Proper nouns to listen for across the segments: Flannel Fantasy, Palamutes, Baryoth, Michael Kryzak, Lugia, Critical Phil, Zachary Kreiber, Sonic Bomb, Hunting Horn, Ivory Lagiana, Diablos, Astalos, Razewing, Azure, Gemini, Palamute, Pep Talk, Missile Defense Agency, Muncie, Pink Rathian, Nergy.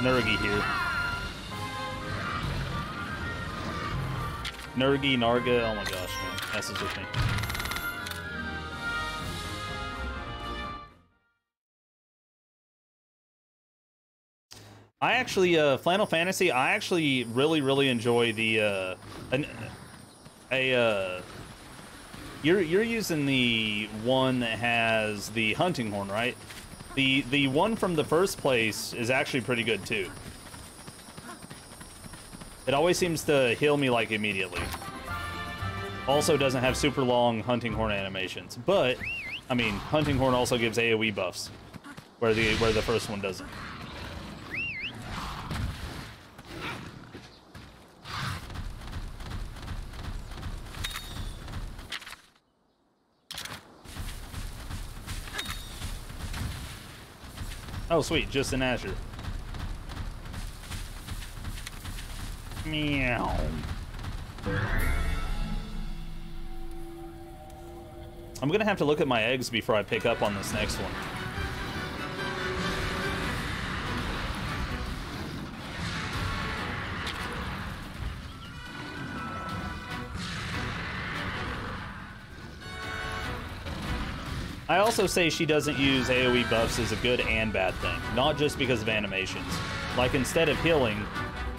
Nergy here. Nergy, Narga, oh my gosh, man. Messes with me. I actually, Flannel Fantasy, I actually really enjoy the, you're using the one that has the hunting horn, right? The one from the first place is actually pretty good too. It always seems to heal me like immediately. Also doesn't have super long hunting horn animations, but I mean, hunting horn also gives AoE buffs where the first one doesn't. Oh, sweet, just in Azure. Meow. I'm gonna have to look at my eggs before I pick up on this next one. I also say she doesn't use AoE buffs is a good and bad thing, not just because of animations. Like, instead of healing,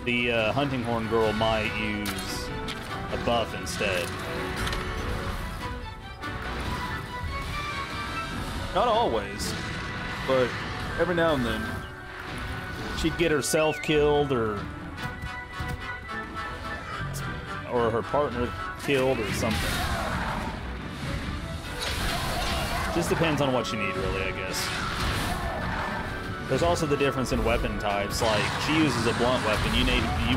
the Hunting Horn girl might use a buff instead. Not always, but every now and then. She'd get herself killed or her partner killed or something. Just depends on what you need, really, I guess. There's also the difference in weapon types. Like, she uses a blunt weapon. You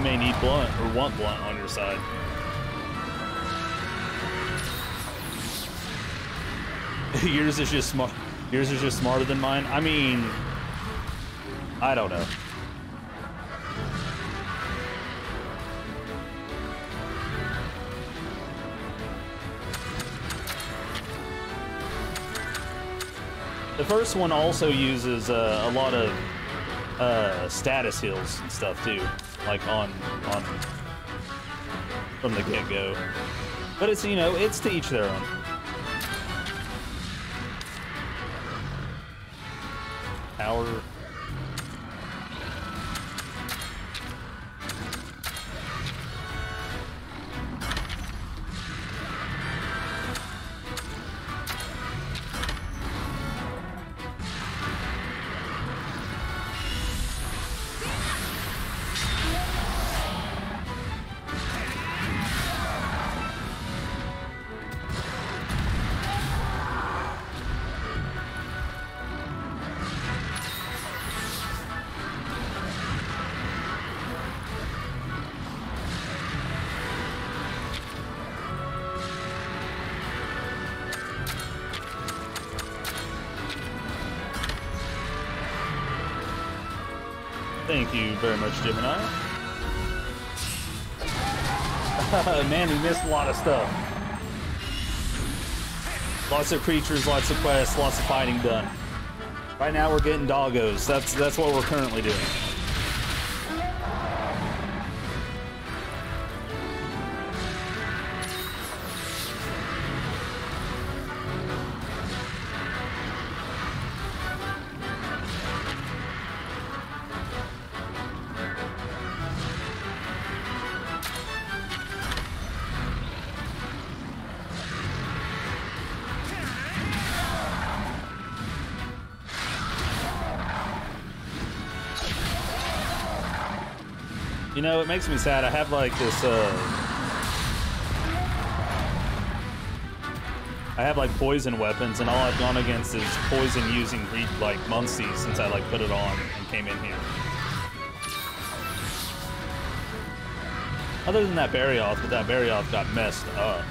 may need blunt or want blunt on your side. Yours is just smart. Yours is just smarter than mine. I mean, I don't know. The first one also uses a lot of status heals and stuff too, like on from the get-go. But it's, you know, it's to each their own. Power. Thank you very much, Gemini. Man, we missed a lot of stuff. Lots of creatures, lots of quests, lots of fighting done. Right now we're getting doggos. That's what we're currently doing. You know, it makes me sad. I have like this, I have like poison weapons, and all I've gone against is poison using like Muncie since I like put it on and came in here. Other than that Baryoth, but that Baryoth got messed up.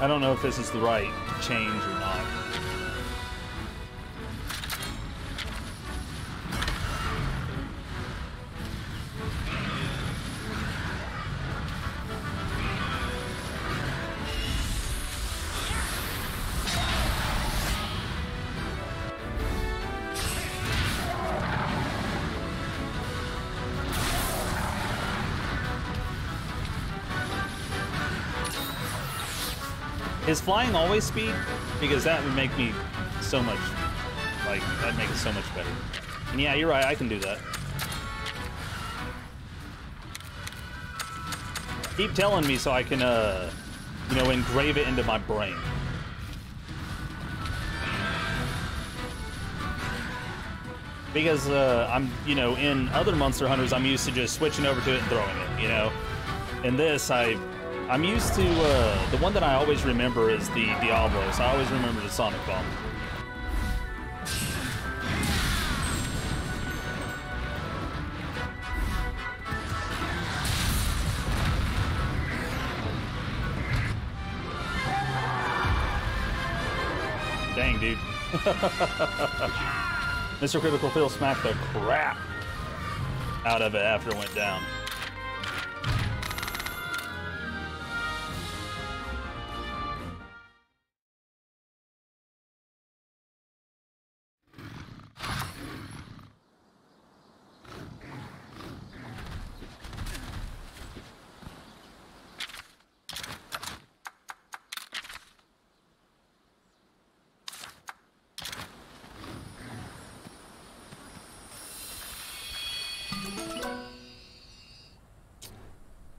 I don't know if this is the right change or not. Is flying always speed? Because that would make me so much, like, that'd make it so much better. And yeah, you're right, I can do that. Keep telling me so I can, you know, engrave it into my brain. Because I'm, you know, in other Monster Hunters, I'm used to just switching over to it and throwing it, you know? In this, I'm used to, the one that I always remember is the Diablos. I always remember the Sonic Bomb. Dang, dude. Mr. Critical Phil smacked the crap out of it after it went down.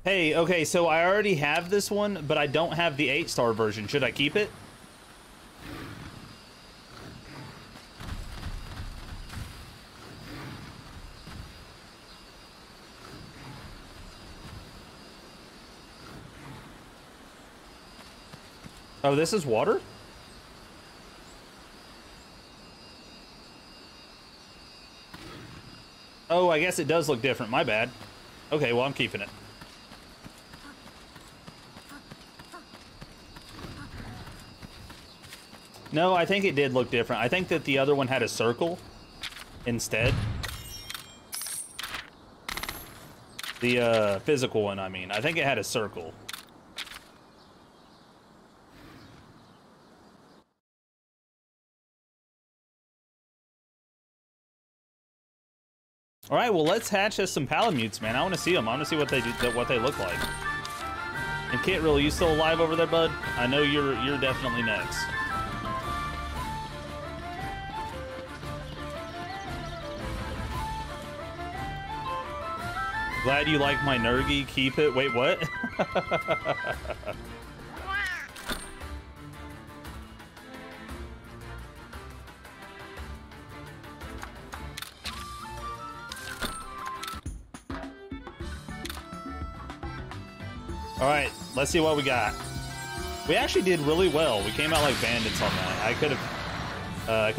Hey, okay, so I already have this one, but I don't have the 8-star version. Should I keep it? Oh, this is water? Oh, I guess it does look different. My bad. Okay, well, I'm keeping it. No, I think it did look different. I think that the other one had a circle instead. The physical one, I mean. I think it had a circle. All right, well, let's hatch us some Palamutes, man. I want to see them. I want to see what they do, what they look like. And Kit, really, you still alive over there, bud? I know you're definitely next. Glad you like my Nergy, keep it. Wait, what? All right, let's see what we got. We actually did really well. We came out like bandits on that. I could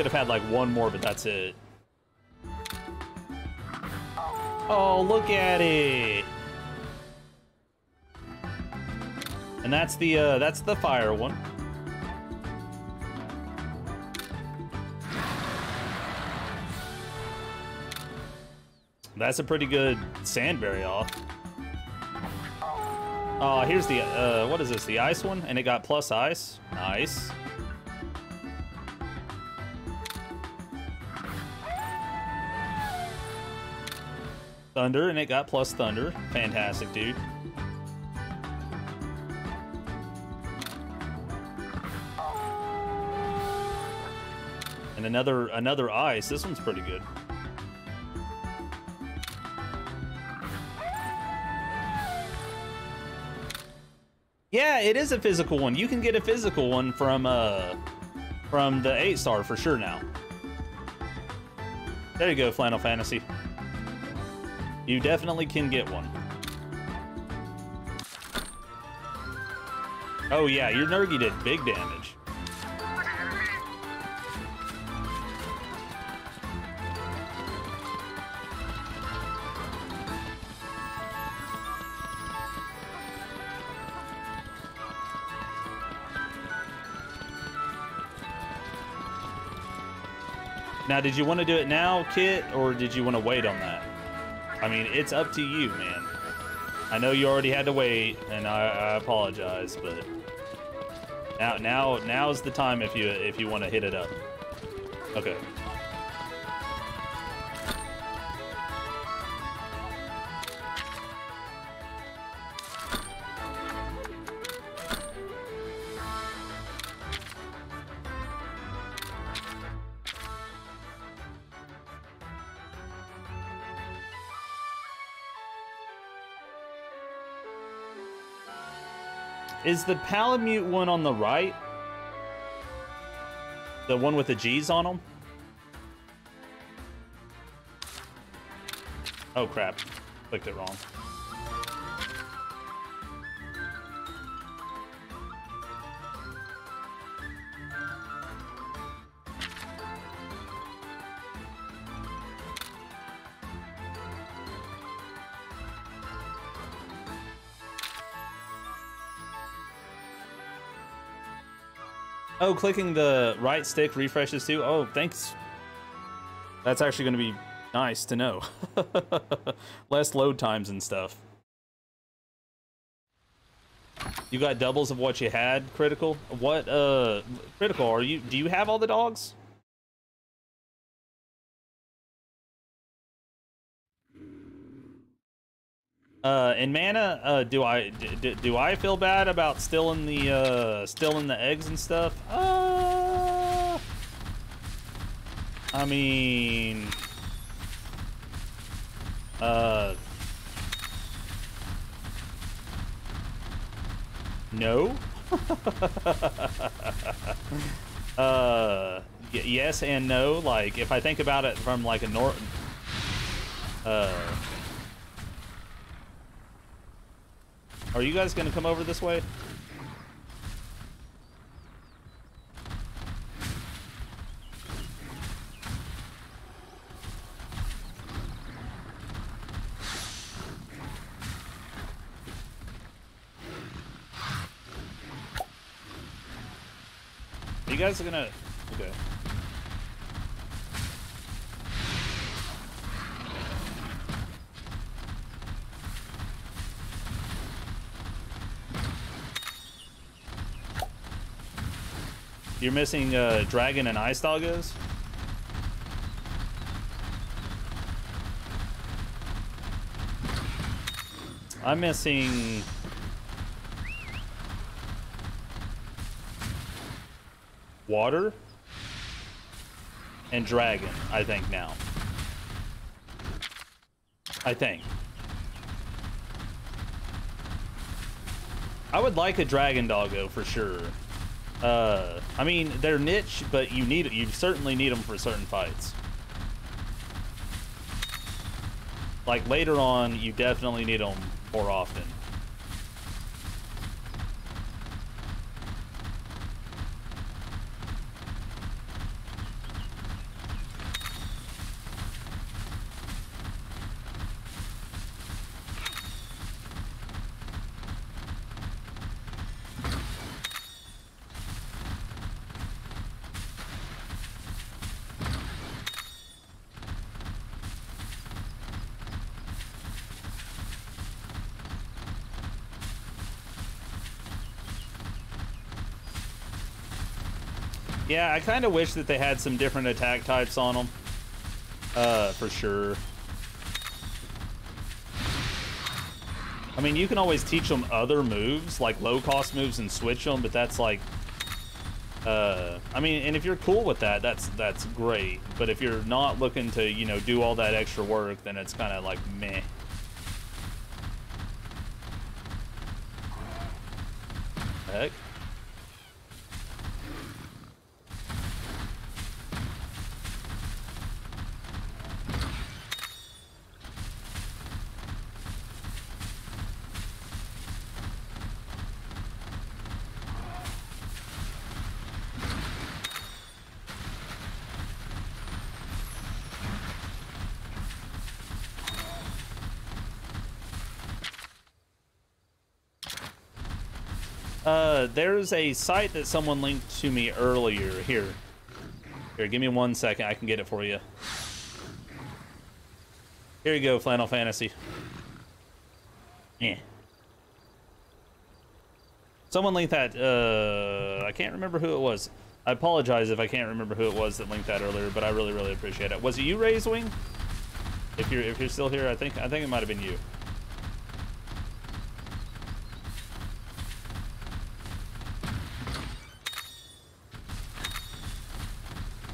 have had like one more, but that's it. Oh, look at it! And that's the fire one. That's a pretty good sand Baryoth. Oh, here's the what is this? The ice one, and it got plus ice. Nice. Thunder, and it got plus thunder. Fantastic, dude. And another ice. This one's pretty good. Yeah, it is a physical one. You can get a physical one from the 8-star for sure now. There you go, Flannel Fantasy. You definitely can get one. Oh yeah, your Nergy did big damage. Now, did you want to do it now, Kit, or did you want to wait on that? I mean, it's up to you, man. I know you already had to wait, and I apologize, but now's the time if you want to hit it up. Okay. Is the Palamute one on the right? The one with the G's on them? Oh crap, clicked it wrong. Oh, clicking the right stick refreshes too. Oh, thanks. That's actually going to be nice to know. Less load times and stuff. You got doubles of what you had, Critical? What, Critical, are you, do you have all the dogs? In mana, do I feel bad about stealing the eggs and stuff? I mean, no. Yes and no. Like, if I think about it from like a Are you guys gonna come over this way? Are you guys gonna... Okay. You're missing dragon and ice doggos. I'm missing. Water. And dragon, I think now. I think. I would like a dragon doggo for sure. I mean, they're niche, but you certainly need them for certain fights. Like later on, you definitely need them more often. Yeah, I kind of wish that they had some different attack types on them, for sure. I mean, you can always teach them other moves, like low-cost moves, and switch them, but that's like... I mean, and if you're cool with that, that's great. But if you're not looking to, you know, do all that extra work, then it's kind of like, meh. Heck. There's a site that someone linked to me earlier. Here, give me 1 second. I can get it for you. Here you go, Flannel Fantasy. Yeah. Someone linked that. I can't remember who it was. I apologize if I can't remember who it was that linked that earlier, but I really, really appreciate it. Was it you, Razewing? If you're still here, I think it might have been you.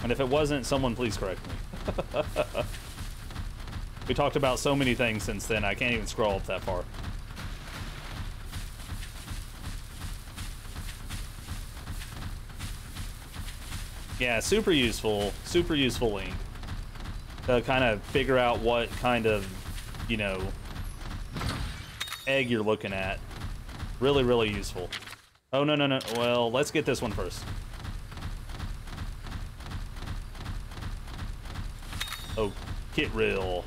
And if it wasn't, someone please correct me. We talked about so many things since then, I can't even scroll up that far. Yeah, super useful link to kind of figure out what kind of, you know, egg you're looking at. Really, really useful. Oh, no, no, no. Well, let's get this one first. Oh, get real.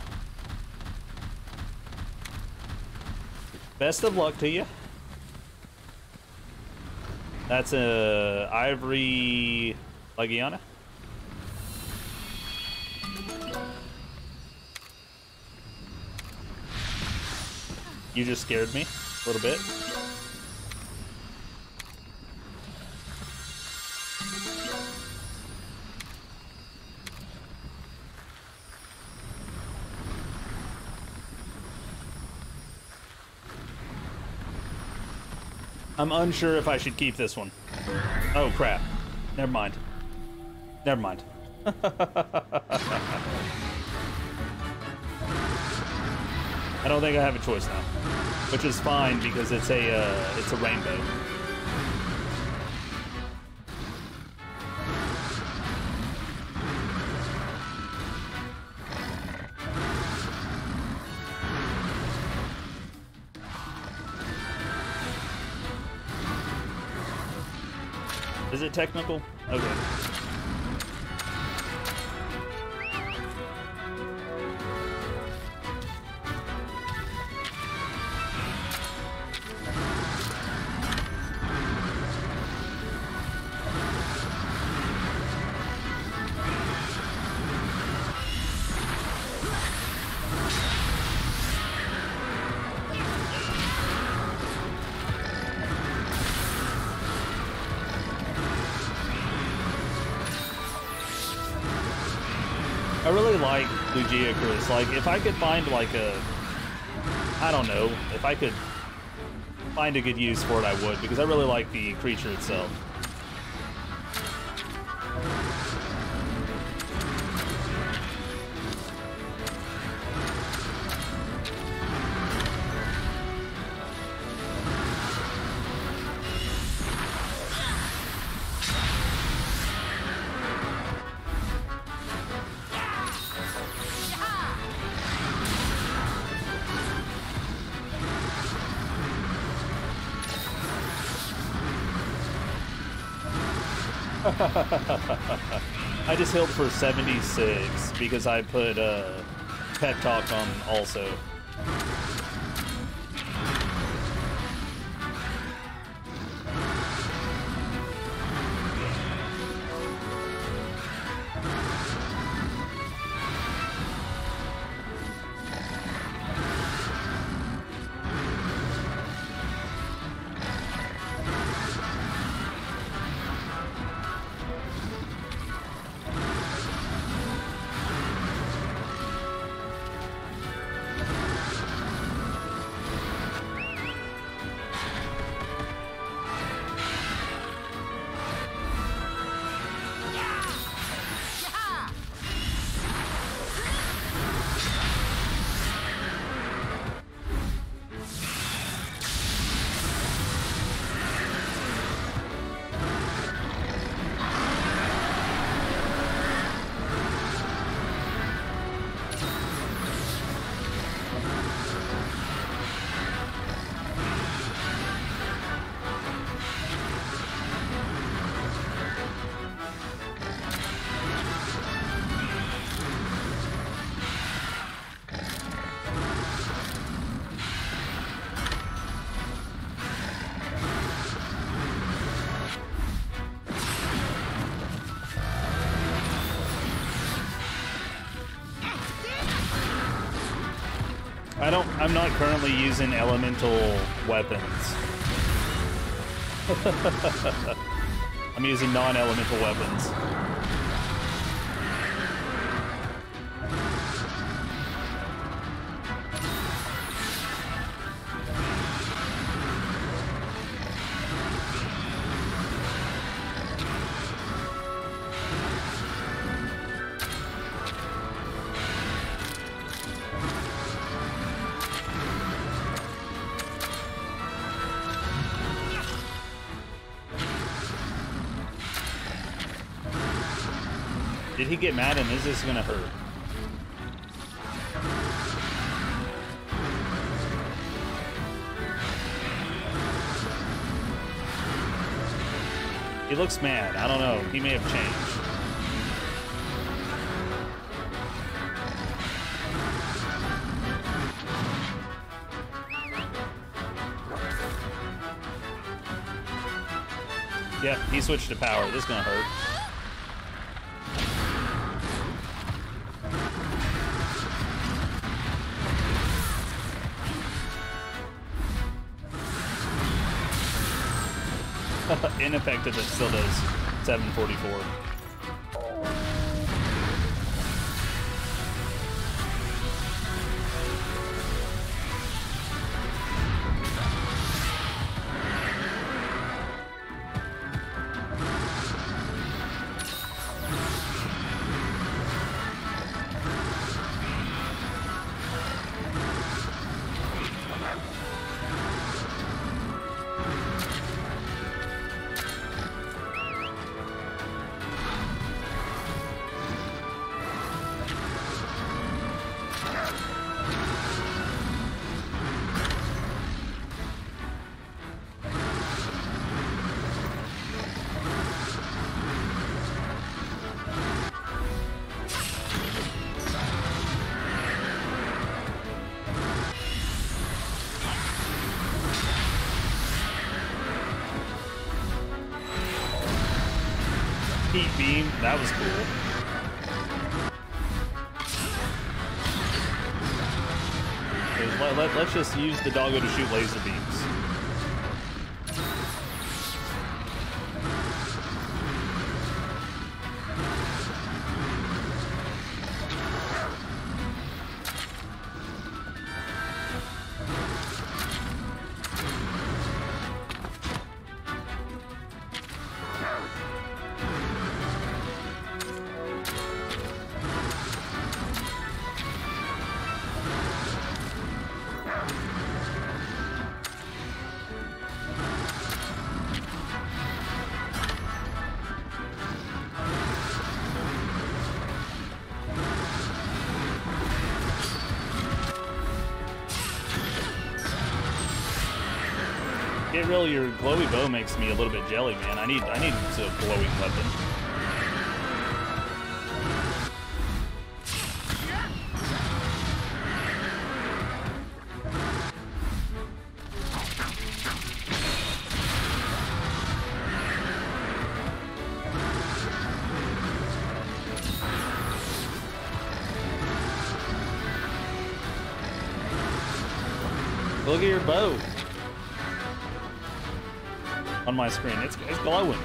Best of luck to you. That's a Ivory Lagiana. You just scared me a little bit. I'm unsure if I should keep this one. Oh, crap. Never mind. Never mind. I don't think I have a choice now, which is fine because it's a rainbow. Is it technical? Okay. Lugia Chris, like if I could find like a, I don't know, if I could find a good use for it I would, because I really like the creature itself. I just healed for 76 because I put Pep Talk on also. I'm not currently using elemental weapons. I'm using non-elemental weapons. Did he get mad and is this gonna hurt? He looks mad. I don't know. He may have changed. Yep, he switched to power. This is gonna hurt. Ineffective, it still does 744. Beam, that was cool. Let's just use the doggo to shoot laser beams. Really, your glowy bow makes me a little bit jelly, man. I need a glowing weapon. Look at your bow. On my screen, it's glowing.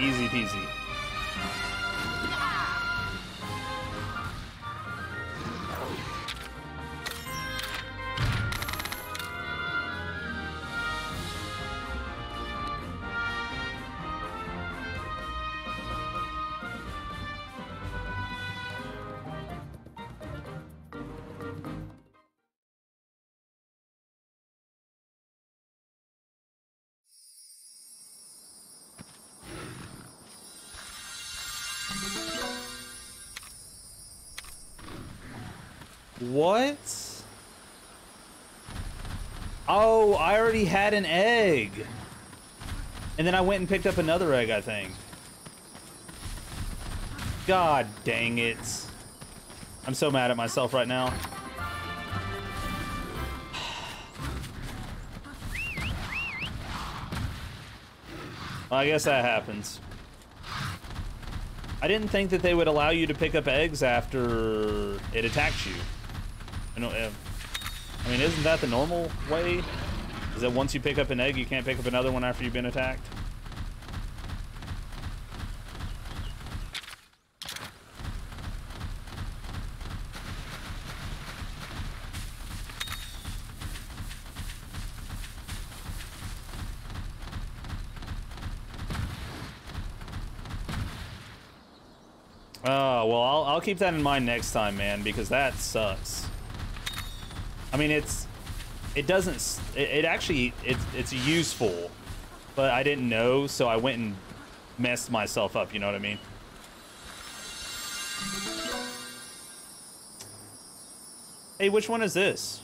Easy peasy. What? Oh, I already had an egg. And then I went and picked up another egg, I think. God dang it. I'm so mad at myself right now. Well, I guess that happens. I didn't think that they would allow you to pick up eggs after it attacked you. I mean, isn't that the normal way? Is that once you pick up an egg, you can't pick up another one after you've been attacked? Well, I'll keep that in mind next time, man, because that sucks. I mean, it's useful, but I didn't know, so I went and messed myself up, you know what I mean? Hey, which one is this?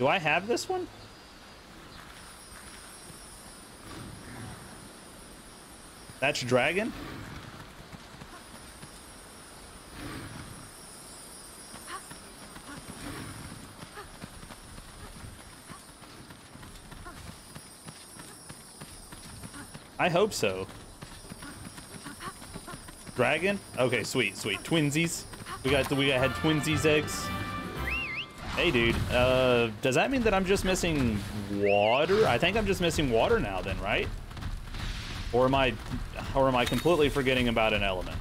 Do I have this one? That's dragon? I hope so. Dragon? Okay, sweet, sweet. Twinsies. We had twinsies eggs. Hey, dude. Does that mean that I'm just missing water? I think I'm just missing water now then, right? Or am I completely forgetting about an element?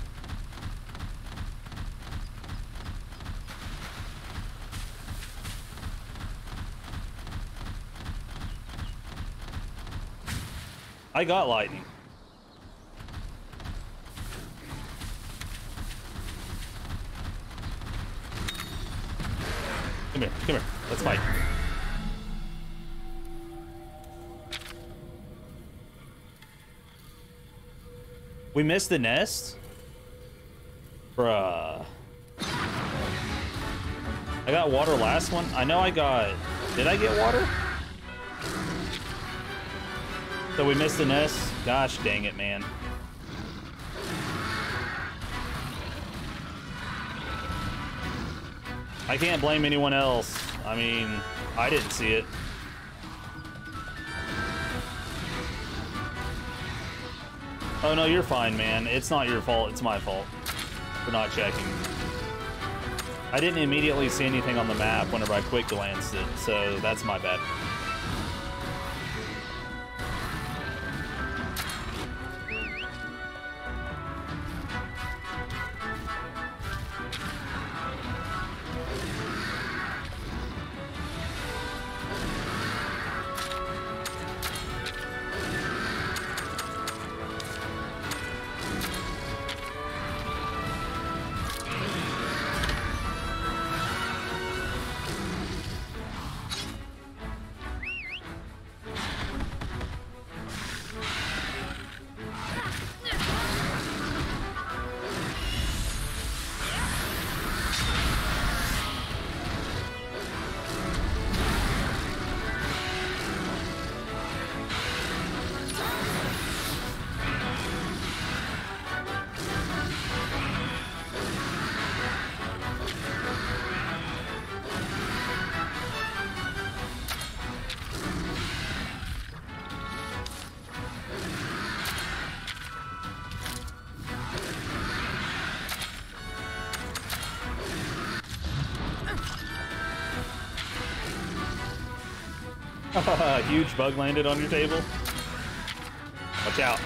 I got lightning. Come here. Let's fight. We missed the nest? Bruh. I got water last one. I know I got... Did I get water? So we missed the nest? Gosh dang it, man. I can't blame anyone else. I mean, I didn't see it. Oh, no, you're fine, man. It's not your fault. It's my fault for not checking. I didn't immediately see anything on the map whenever I quick glanced it, so that's my bad. A huge bug landed on your table. Watch out.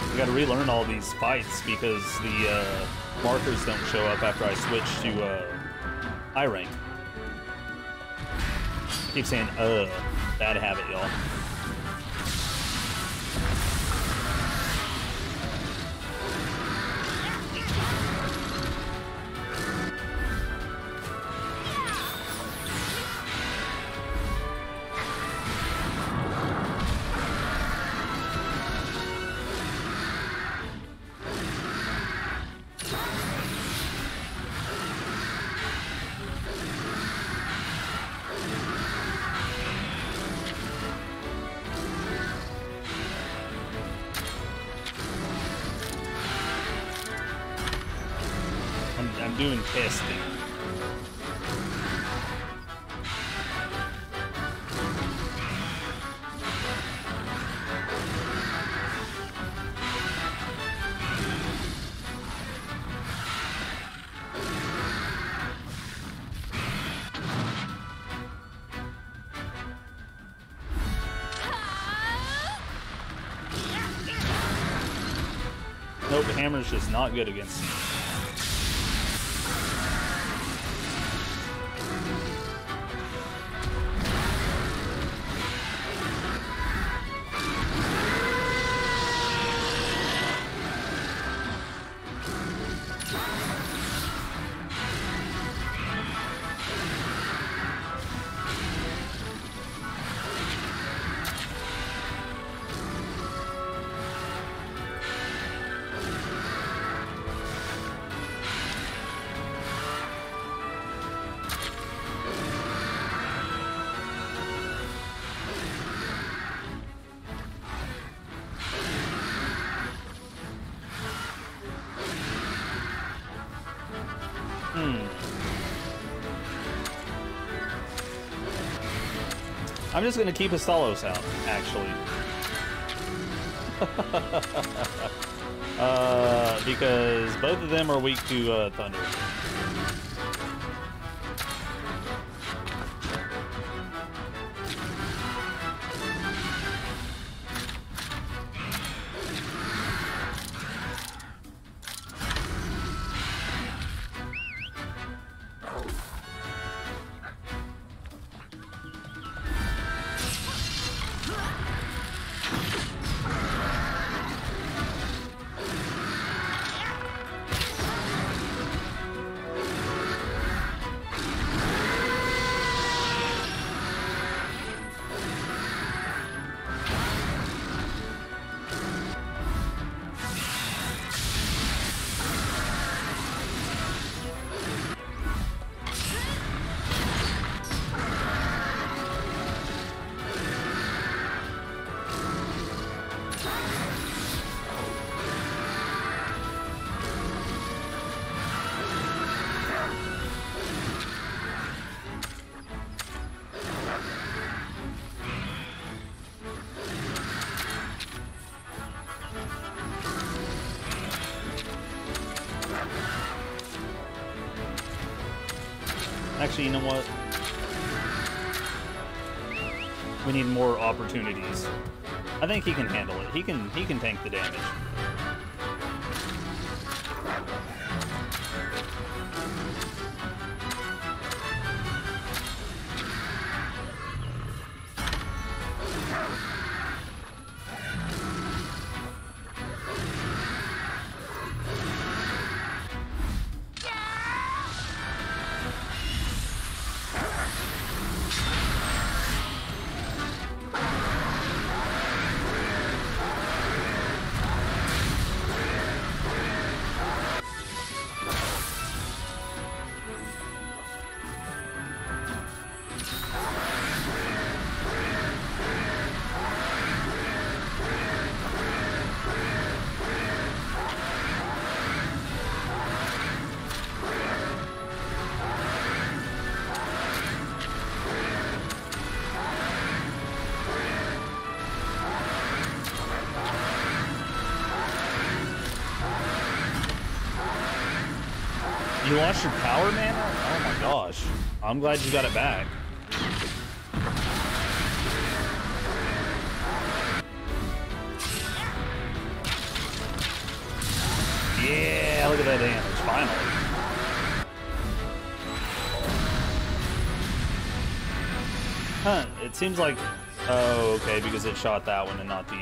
I gotta relearn all these fights because the markers don't show up after I switch to high rank. I keep saying, bad habit, y'all. Doing testing. Open Hammer is just not good against him. I'm just going to keep Astalos out, actually. Because both of them are weak to Thunder. You know what? We need more opportunities. I think he can handle it. He can tank the damage. You lost your power mana? Oh my gosh. I'm glad you got it back. Yeah, look at that damage, finally. Huh, it seems like... Oh, okay, because it shot that one and not the...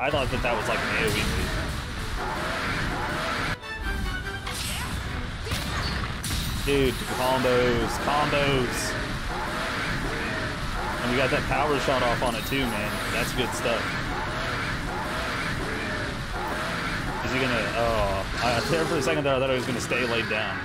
I thought that that was like an AoE move. Dude, combos. And we got that power shot off on it too, man. That's good stuff. Is he gonna, oh, I there for a second there, I thought he was gonna stay laid down.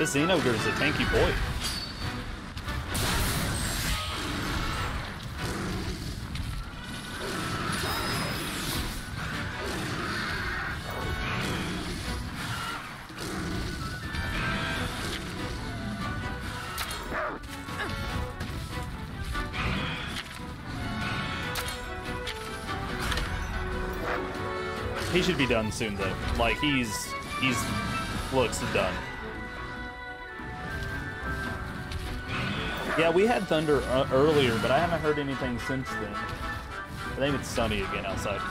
This Xenogre is a tanky boy. He should be done soon, though. Like, he's looks done. Yeah, we had thunder earlier, but I haven't heard anything since then. I think it's sunny again outside.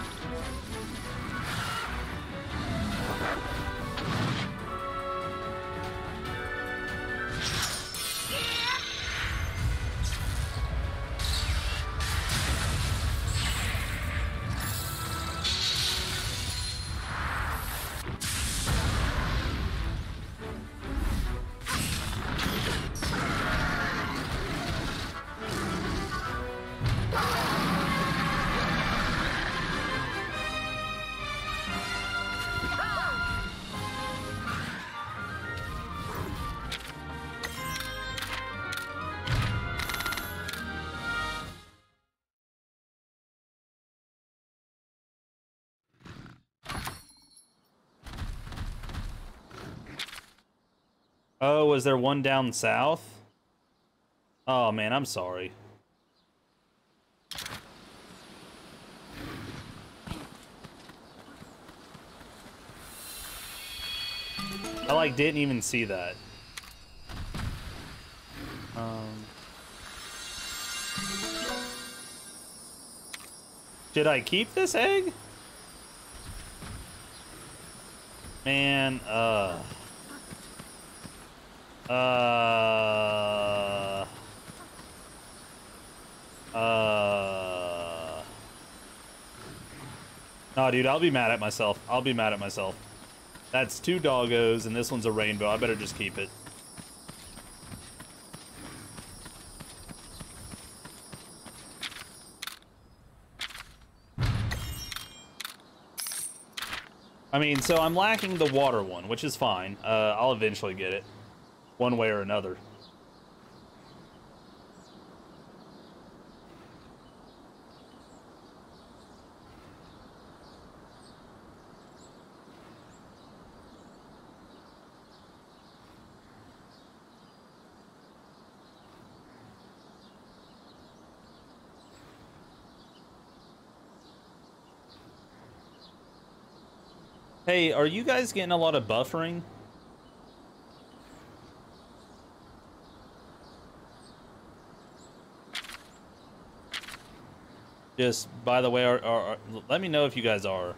Oh, was there one down south? Oh, man, I'm sorry. I, like, didn't even see that. Should I keep this egg? Man, No, dude, I'll be mad at myself. I'll be mad at myself. That's two doggos, and this one's a rainbow. I better just keep it. I mean, so I'm lacking the water one, which is fine. I'll eventually get it. One way or another. Hey, are you guys getting a lot of buffering? Just, by the way, let me know if you guys are.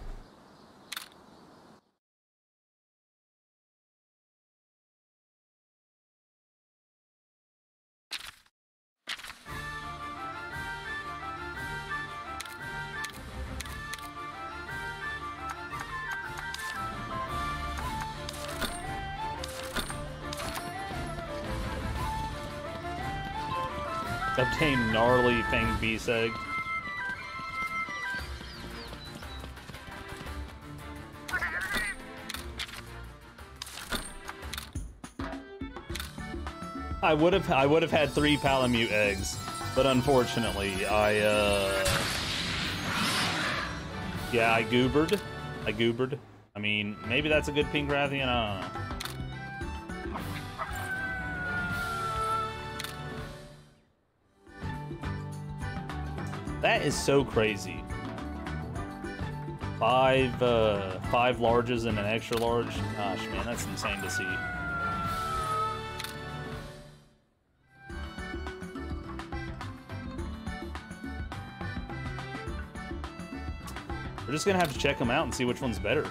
Obtain gnarly thing beast egg. I would have had 3 Palamute eggs, but unfortunately, yeah, I goobered. I mean, maybe that's a good Pink Rathian, I don't know. That is so crazy. 5 larges and an extra large. Gosh, man, that's insane to see. We're just gonna have to check them out and see which one's better.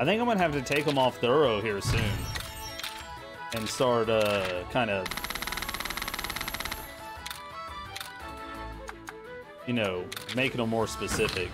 I think I'm gonna have to take them off Thuro here soon and start kind of, you know, making them more specific.